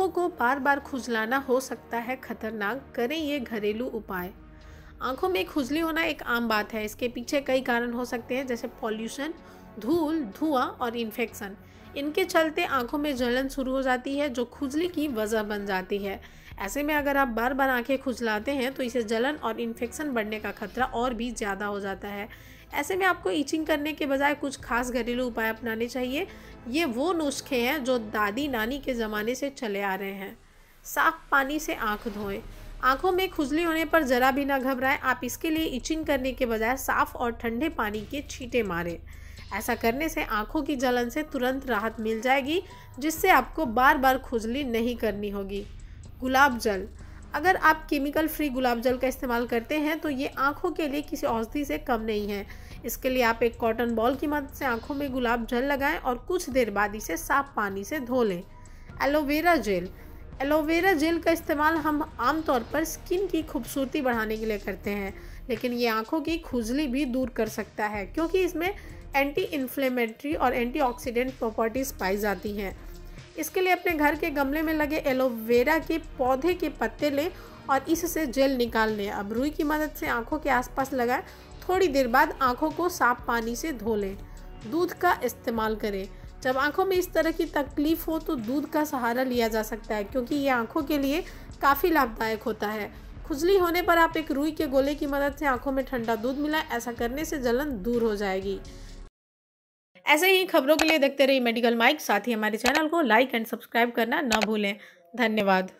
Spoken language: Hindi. आँखों को बार बार खुजलाना हो सकता है खतरनाक, करें ये घरेलू उपाय। आँखों में खुजली होना एक आम बात है, इसके पीछे कई कारण हो सकते हैं जैसे पॉल्यूशन, धूल, धुआं और इन्फेक्शन। इनके चलते आँखों में जलन शुरू हो जाती है जो खुजली की वजह बन जाती है। ऐसे में अगर आप बार बार आँखें खुजलाते हैं तो इसे जलन और इन्फेक्शन बढ़ने का खतरा और भी ज़्यादा हो जाता है। ऐसे में आपको ईचिंग करने के बजाय कुछ खास घरेलू उपाय अपनाने चाहिए। ये वो नुस्खे हैं जो दादी नानी के ज़माने से चले आ रहे हैं। साफ पानी से आँख धोएं। आँखों में खुजली होने पर ज़रा भी ना घबराएं। आप इसके लिए ईचिंग करने के बजाय साफ़ और ठंडे पानी के छींटे मारें। ऐसा करने से आँखों की जलन से तुरंत राहत मिल जाएगी, जिससे आपको बार बार खुजली नहीं करनी होगी। गुलाब जल। अगर आप केमिकल फ्री गुलाब जल का इस्तेमाल करते हैं तो ये आँखों के लिए किसी औषधि से कम नहीं है। इसके लिए आप एक कॉटन बॉल की मदद से आँखों में गुलाब जल लगाएं और कुछ देर बाद इसे साफ पानी से धो लें। Aloe vera gel. एलोवेरा जेल का इस्तेमाल हम आमतौर पर स्किन की खूबसूरती बढ़ाने के लिए करते हैं, लेकिन ये आँखों की खुजली भी दूर कर सकता है क्योंकि इसमें एंटी इन्फ्लेमेटरी और एंटीऑक्सीडेंट प्रॉपर्टीज़ पाई जाती हैं। इसके लिए अपने घर के गमले में लगे एलोवेरा के पौधे के पत्ते लें और इससे जेल निकाल लें। अब रुई की मदद से आँखों के आसपास लगाएं। थोड़ी देर बाद आँखों को साफ पानी से धो लें। दूध का इस्तेमाल करें। जब आँखों में इस तरह की तकलीफ हो तो दूध का सहारा लिया जा सकता है क्योंकि ये आँखों के लिए काफ़ी लाभदायक होता है। खुजली होने पर आप एक रुई के गोले की मदद से आँखों में ठंडा दूध मिलाएं। ऐसा करने से जलन दूर हो जाएगी। ऐसे ही खबरों के लिए देखते रहिए मेडिकल माइक। साथ ही हमारे चैनल को लाइक एंड सब्सक्राइब करना ना भूलें। धन्यवाद।